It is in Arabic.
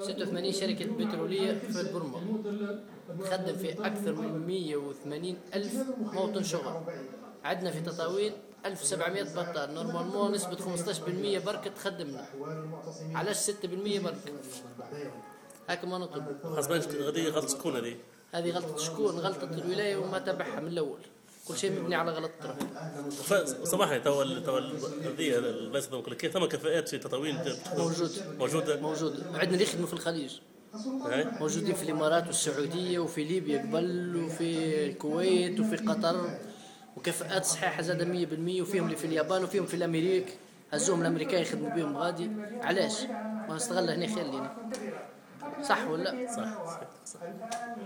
86 شركة بترولية في بورما، تخدم في أكثر من 180,000 موطن شغل. عندنا في تطاوين 1700 بطال، نورمالمون نسبة 15% بركة تخدمنا، علاش 6% بركة؟ هاك ما نطلب. حسبانش هذه غلطة شكون هذه؟ هذه غلطة شكون؟ غلطة الولاية وما تبعها من الأول، كل شيء مبني على غلط الطرف. سامحني هذه البلاصة اللي نقول لك ثم كفاءات في تطاوين موجودة. عندنا اللي يخدموا في الخليج، موجودين في الإمارات والسعودية وفي ليبيا قبل وفي الكويت وفي قطر، وكفاءات صحيحة زادة 100%، وفيهم اللي في اليابان وفيهم في الأمريك، هزوهم الأمريكان يخدموا بهم غادي. علاش ما نستغل هنا خير لينا؟ صح ولا؟ صح.